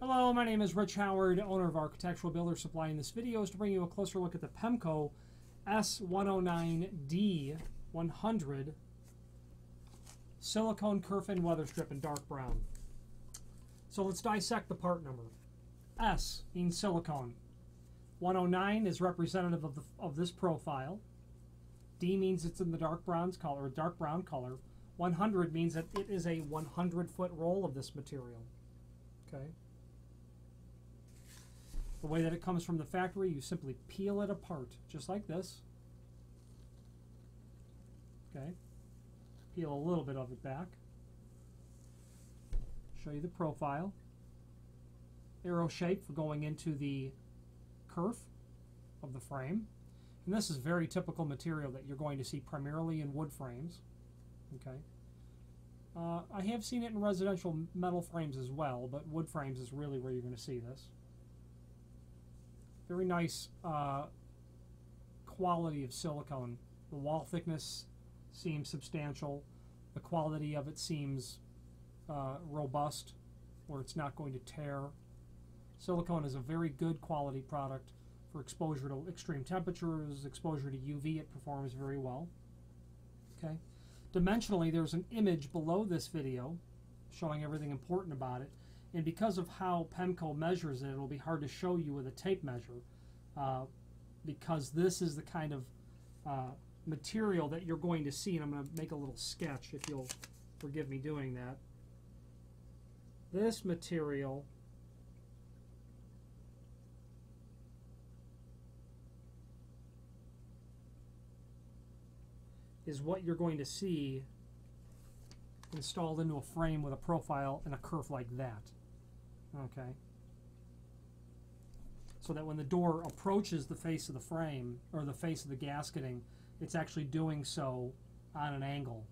Hello, my name is Rich Howard, owner of Architectural Builder Supply, and this video is to bring you a closer look at the Pemko S109D100 silicone kerfin weather strip in dark brown. So let's dissect the part number. S means silicone. 109 is representative of this profile. D means it's in the dark brown color. 100 means that it is a 100-foot roll of this material. Okay. The way that it comes from the factory, you simply peel it apart, just like this. Okay. Peel a little bit of it back. Show you the profile. Arrow shape for going into the kerf of the frame. And this is very typical material that you're going to see primarily in wood frames. Okay. I have seen it in residential metal frames as well, but wood frames is really where you're going to see this. Very nice quality of silicone. The wall thickness seems substantial. The quality of it seems robust, where it's not going to tear. Silicone is a very good quality product for exposure to extreme temperatures, exposure to UV. It performs very well. Okay. Dimensionally, there's an image below this video showing everything important about it. And because of how Pemko measures it, it'll be hard to show you with a tape measure because this is the kind of material that you're going to see. And I'm going to make a little sketch, if you'll forgive me doing that. This material is what you're going to see installed into a frame with a profile and a kerf like that. Okay. So that when the door approaches the face of the frame, or the face of the gasketing, it's actually doing so on an angle.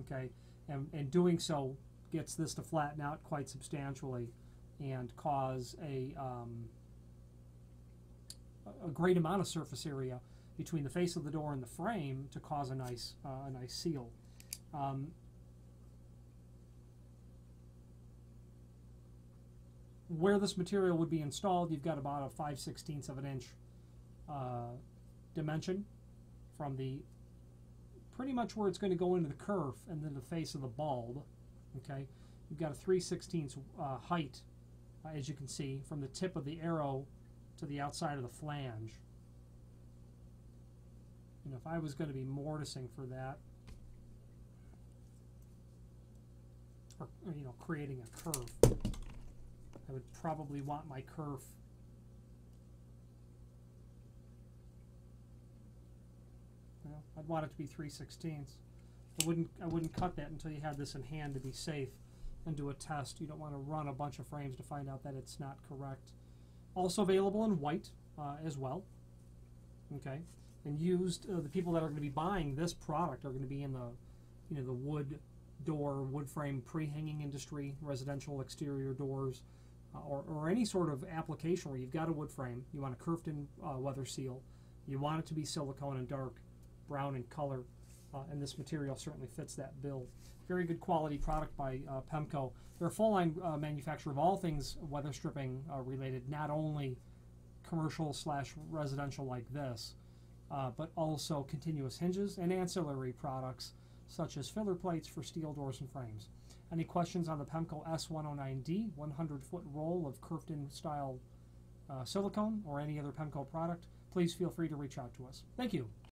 Okay. And doing so gets this to flatten out quite substantially and cause a great amount of surface area between the face of the door and the frame to cause a nice seal. Where this material would be installed, you've got about a 5/16 of an inch dimension from the pretty much where it's going to go into the kerf and then the face of the bulb. Okay, you've got a 3/16 height, as you can see, from the tip of the arrow to the outside of the flange. And if I was going to be mortising for that, or you know, creating a kerf, I would probably want my kerf I'd want it to be 3/16. I wouldn't cut that until you had this in hand to be safe and do a test. You don't want to run a bunch of frames to find out that it's not correct. Also available in white as well. Okay, and used. The people that are going to be buying this product are going to be in the the wood door, wood frame pre-hanging industry, residential exterior doors, or any sort of application where you've got a wood frame, you want a kerfed-in weather seal, you want it to be silicone and dark brown in color, and this material certainly fits that bill. Very good quality product by Pemko. They're a full-line manufacturer of all things weather stripping related, not only commercial / residential like this, but also continuous hinges and ancillary products such as filler plates for steel doors and frames. Any questions on the Pemko S109D 100-foot roll of kerfed-in style silicone or any other Pemko product, please feel free to reach out to us. Thank you.